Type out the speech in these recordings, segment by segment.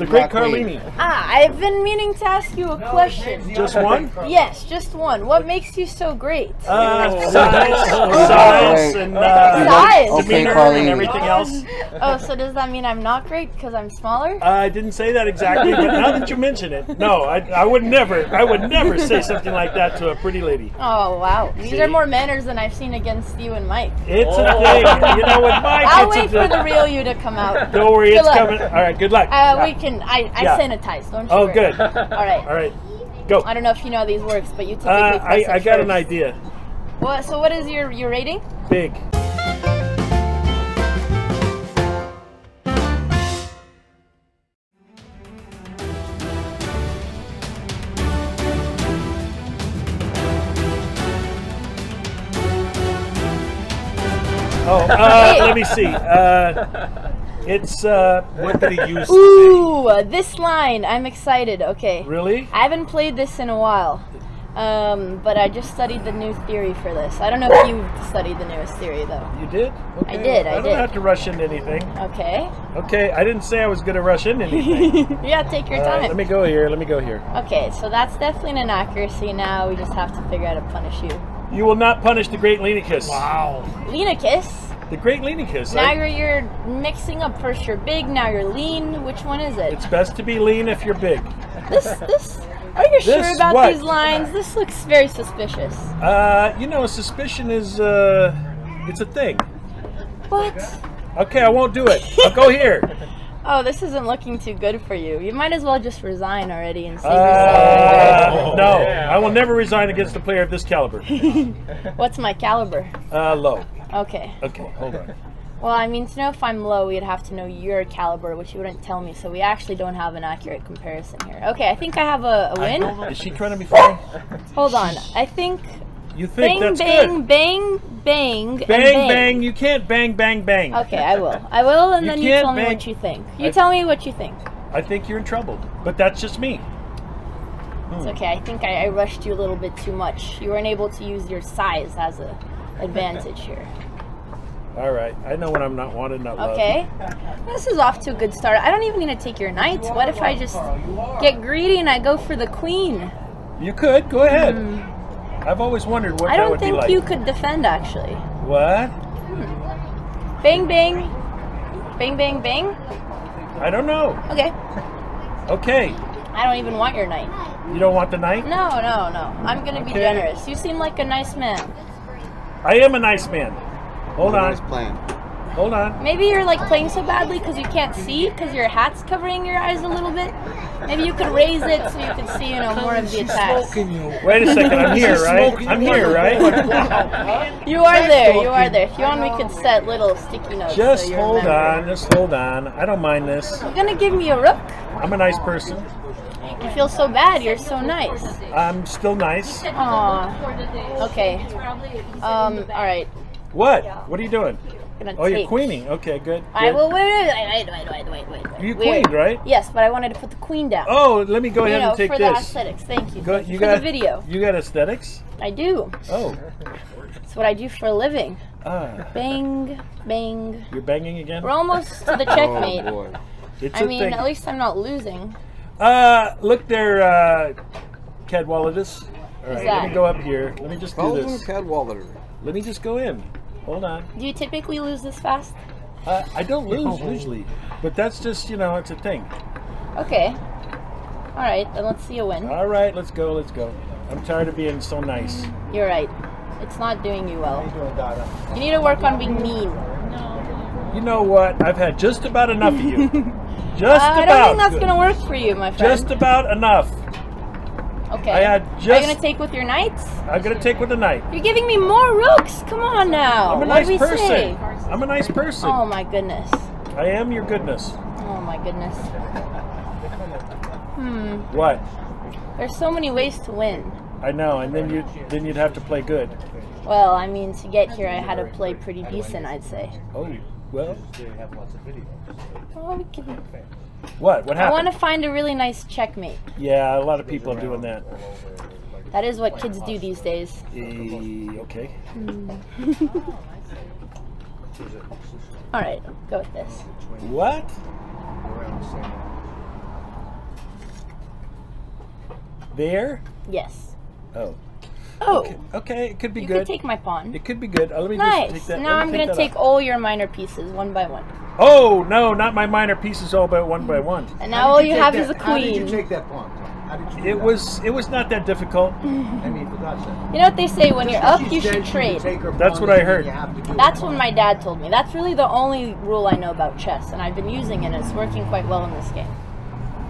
The Great Carlini. I've been meaning to ask you a question. Just one? Yes, just one. What makes you so great? Size and demeanor and everything else. Oh, so does that mean I'm not great because I'm smaller? I didn't say that exactly, but now that you mention it, no, I would never say something like that to a pretty lady. Oh wow, these are more manners than I've seen against you and Mike. It's a thing, you know. With Mike, I'll wait for the real you to come out. Don't worry, it's coming. All right, good luck. I sanitize. Don't you worry. Good. All right. Go. I don't know if you know how these works, but you typically. I got an idea. What? So what is your rating? Big. Oh, let me see. It's what did he use? Ooh, this line. I'm excited. Okay. Really? I haven't played this in a while, but I just studied the new theory for this. I don't know if you studied the newest theory though. You did? Okay. I did. I don't have to rush into anything. Okay. Okay. I didn't say I was gonna rush into anything. Yeah, take your time. Let me go here. Okay, so that's definitely an inaccuracy. Now we just have to figure out how to punish you. You will not punish the Great Lenicus. Wow. Lenicus? The Great Lenicus. Now you're mixing up. First you're big, now you're lean. Which one is it? It's best to be lean if you're big. Are you sure about these lines? This looks very suspicious. You know, suspicion is, it's a thing. What? Okay, I won't do it. I'll go here. Oh, this isn't looking too good for you. You might as well just resign already and save yourself. No, I will never resign against a player of this caliber. What's my caliber? Low. Okay. Okay, hold on. Well, I mean, to know if I'm low, we'd have to know your caliber, which you wouldn't tell me, so we actually don't have an accurate comparison here. Okay, I think I have a win. Is she trying to be funny? Hold on. I think... You think that's good. Bang, bang, bang, bang, bang, bang. You can't bang, bang, bang. Okay, I will, and then you tell me what you think. You tell me what you think. I think you're in trouble, but that's just me. It's okay. I think I rushed you a little bit too much. You weren't able to use your size as an advantage here. All right, I know when I'm not wanted, not loved. Okay, this is off to a good start. I don't even need to take your knights. What if I just get greedy and I go for the queen? You could. Go ahead. I've always wondered what that would be like. I don't think you could defend, actually. What? Bang, bang. Bang, bang, bang? I don't know. Okay. Okay. I don't even want your knight. You don't want the knight? No, no, no. I'm going to be generous. You seem like a nice man. I am a nice man. Hold on. Nice plan. Hold on. Maybe you're like playing so badly because you can't see, because your hat's covering your eyes a little bit. Maybe you could raise it so you could see, you know, more of the attacks. Wait a second, I'm here, right? I'm here, right? You are there. You are there. If you want, we could set little sticky notes. Just hold on. Just hold on. I don't mind this. You're gonna give me a rook? I'm a nice person. You feel so bad. You're so nice. I'm still nice. Aw. Okay. All right. What? What are you doing? Oh, you're queening. Okay, good. I will wait. You queened, right? Yes, but I wanted to put the queen down. Oh, let me go ahead and take this. For the aesthetics, thank you. Thank you for the video. You got aesthetics? I do. Oh. It's what I do for a living. Bang, bang. You're banging again? We're almost to the checkmate. Oh, boy. I mean, at least I'm not losing. Look there, Cadwallader. All right, let me go up here. Let me just do this. Cadwallader. Let me just go in. Hold on. Do you typically lose this fast? I don't lose usually, but that's just, you know, it's a thing. Okay. All right, then let's see a win. All right, let's go, let's go. I'm tired of being so nice. You're right. It's not doing you well. You need to work on being mean. No. You know what? I've had just about enough of you. Just about. I don't think that's going to work for you, my friend. Just about enough. Okay. Are you going to take with your knights? I'm going to take with a knight. You're giving me more rooks. Come on now. I'm a nice person. I'm a nice person. Oh my goodness. I am your goodness. Oh my goodness. What? There's so many ways to win. I know, and then you'd have to play good. Well, I mean, to get here, I had to play pretty decent, I'd say. Oh, well. Oh, we can... What happened? I want to find a really nice checkmate. Yeah, a lot of people are doing that. That is what kids do these days. Okay. All right, go with this. What? There? Yes. Oh. Oh. Okay, okay. It could be good. You could take my pawn. It could be good. Oh, let me nice. Just take that. Now I'm going to take all your minor pieces one by one. Oh, no, not my minor pieces all by one by one. And now all you have is a queen. How did you take that pawn? How did you do that? It was not that difficult. I mean, for God's sake. You know what they say, when you're up, you should trade. That's what I heard. That's what my dad told me. That's really the only rule I know about chess, and I've been using it, and it's working quite well in this game.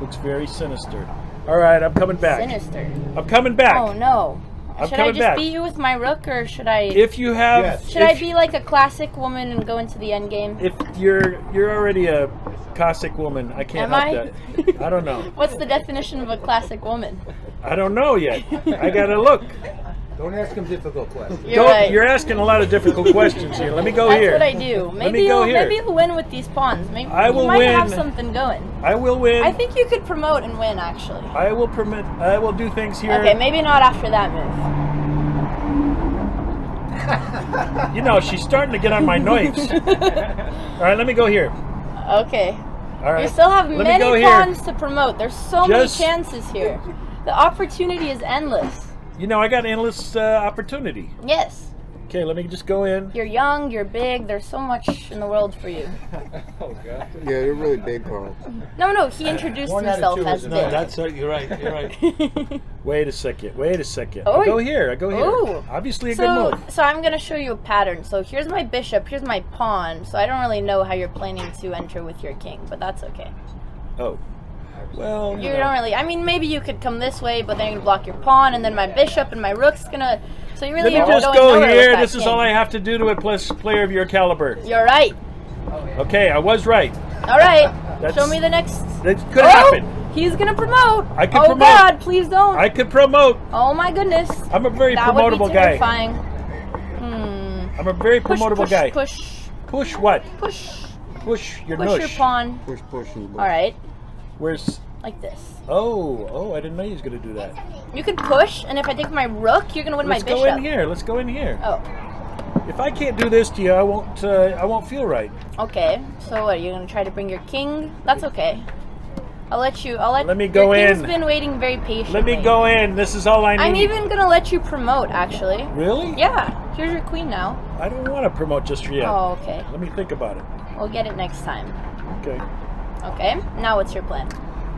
Looks very sinister. All right, I'm coming back. Sinister. I'm coming back. Oh, no. Should I just beat you with my rook, or should I? If you have, yes. Should I be like a classic woman and go into the end game? If you're already a classic woman, I can't help that. I don't know. What's the definition of a classic woman? I don't know yet. I gotta look. Don't ask him difficult questions. You're asking a lot of difficult questions here. Let me go here. That's what I do. Maybe you'll win with these pawns. Maybe I will win. Have something going. I will win. I think you could promote and win, actually. I will do things here. Okay, maybe not after that move. You know, she's starting to get on my nerves. All right, let me go here. Okay. All right. You still have many pawns to promote. There's so many chances here. The opportunity is endless. You know, I got endless opportunity. Yes. Okay, let me just go in. You're young, you're big, there's so much in the world for you. Oh, God. Yeah, you're really big, Carl. No, no, he introduced himself as big. No, that's right, you're right, you're right. Wait a second, wait a second. Oh, I go here, I go here. Ooh. Obviously a good move. So I'm going to show you a pattern. So here's my bishop, here's my pawn. So I don't really know how you're planning to enter with your king, but that's okay. Oh. Well, you don't really. I mean, maybe you could come this way, but then you're gonna block your pawn, and then my bishop and my rook's gonna. So you really. Let me just go here. This is all I have to do to a player of your caliber. You're right. Okay, I was right. All right. Show me the next. That could happen. He's gonna promote. I could promote. Oh God, please don't. I could promote. Oh my goodness. I'm a very promotable guy. I'm a very promotable guy. Push. Push what? Push. Push your push your pawn. Push, push. All right. Where's like this? Oh, oh! I didn't know he was gonna do that. You can push, and if I take my rook, you're gonna win my bishop. Let's go in here. Let's go in here. Oh. If I can't do this to you, I won't. I won't feel right. Okay. So what? You're gonna try to bring your king? That's okay. I'll let you. I'll let. Let me go in. King's been waiting very patiently. Let me go in. This is all I need. I'm even gonna let you promote, actually. Really? Yeah. Here's your queen now. I don't want to promote just yet. Oh, okay. Let me think about it. We'll get it next time. Okay. Okay, now what's your plan?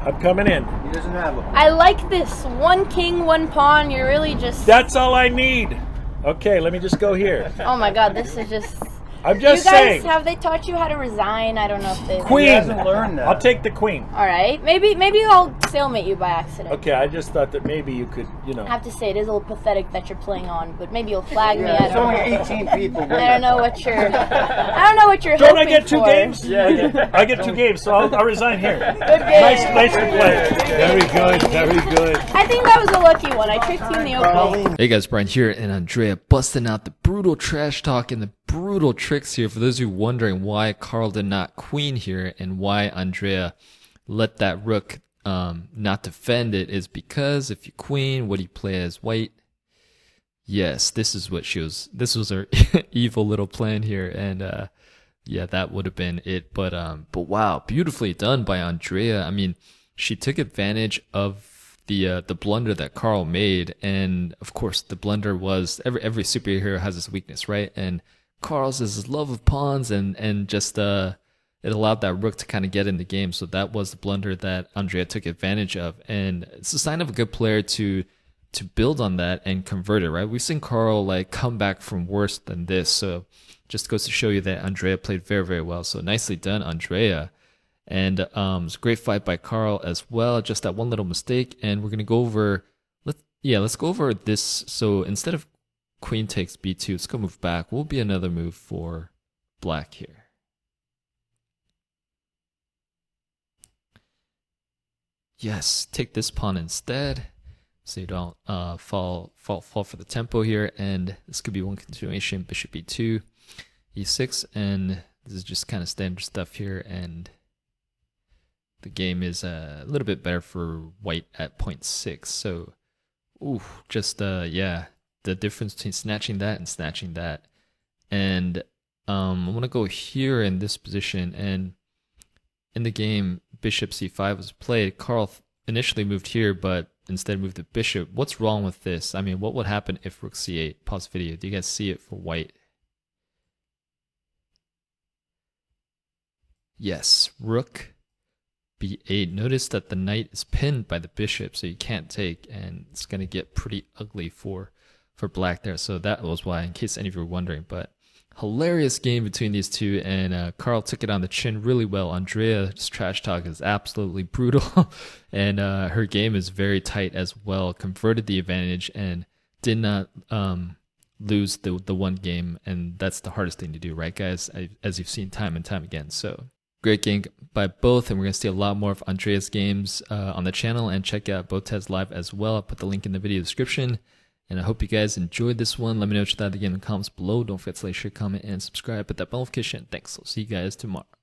I'm coming in. He doesn't have a pawn. I like this. One king, one pawn. You're really just... That's all I need. Okay, let me just go here. Oh my God, this is just... I'm just saying. You guys, have they taught you how to resign? I don't know if they... Queen! He hasn't learned that. I'll take the queen. All right. Maybe I'll stalemate you by accident. Okay, I just thought that maybe you could, you know... I have to say, it is a little pathetic that you're playing on, but maybe you'll flag me. There's only 18 people. I don't know what you're... I don't know what you're hoping for. Don't I get two games? Yeah, I get two games, so I'll resign here. Good game. Nice to play. Very good, very good. I think that was a lucky one. I tricked you in the opening. Hey guys, Brian here, and Andrea busting out the brutal trash talk and the brutal tricks here for those who are wondering why Carl did not queen here and why Andrea let that rook not defend it is because if you queen, what do you play as white? Yes, this is what she was. This was her evil little plan here, and yeah, that would have been it. But wow, beautifully done by Andrea. I mean, she took advantage of the blunder that Carl made, and of course the blunder was every superhero has its weakness, right? And Carl's is his love of pawns, and just it allowed that rook to kind of get in the game. So that was the blunder that Andrea took advantage of, and it's a sign of a good player to build on that and convert it, right? We've seen Carl like come back from worse than this, so just goes to show you that Andrea played very, very well. So nicely done, Andrea. And it's a great fight by Carl as well, just that one little mistake. And we're gonna go over let's go over this. So instead of queen takes b2, let's go move back. Will be another move for black here. Yes, take this pawn instead, so you don't fall for the tempo here. And this could be one continuation, bishop b2, e6, and this is just kind of standard stuff here. And the game is a little bit better for white at 0.6. So, ooh, just yeah, the difference between snatching that and snatching that. And I want to go here in this position. And in the game, bishop c5 was played. Carl initially moved here, but instead move the bishop. What's wrong with this? I mean, what would happen if rook c8? Pause video. Do you guys see it for white? Yes, rook b8. Notice that the knight is pinned by the bishop, so you can't take, and it's going to get pretty ugly for black there. So that was why, in case any of you were wondering. But hilarious game between these two, and Carl took it on the chin really well. Andrea's trash talk is absolutely brutal, and her game is very tight as well. Converted the advantage and did not lose the one game, and that's the hardest thing to do, right, guys? As you've seen time and time again. So great game by both, and we're going to see a lot more of Andrea's games on the channel, and check out Botez Live as well. I'll put the link in the video description. And I hope you guys enjoyed this one. Let me know what you thought again in the comments below. Don't forget to like, share, comment, and subscribe. Hit that bell notification. Thanks. I'll see you guys tomorrow.